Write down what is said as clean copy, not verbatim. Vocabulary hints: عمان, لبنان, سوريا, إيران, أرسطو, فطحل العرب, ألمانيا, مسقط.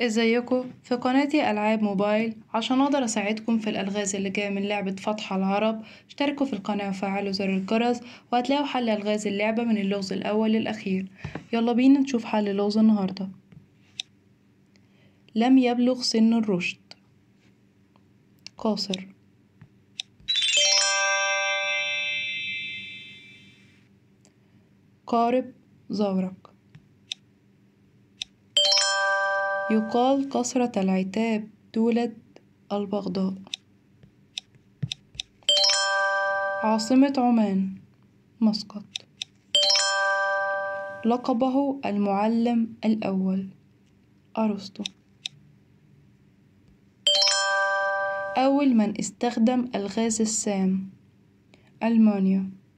ازيكم؟ في قناتي العاب موبايل عشان اقدر اساعدكم في الالغاز اللي جايه من لعبه فطحل العرب. اشتركوا في القناه وفعلوا زر الجرس وهتلاقوا حل الغاز اللعبه من اللغز الاول للاخير. يلا بينا نشوف حل اللغز النهارده. لم يبلغ سن الرشد. قاصر. قارب زورق. يقال قصرة العتاب تولد البغضاء. عاصمة عمان مسقط. لقبه المعلم الأول أرسطو. أول من استخدم الغاز السام ألمانيا.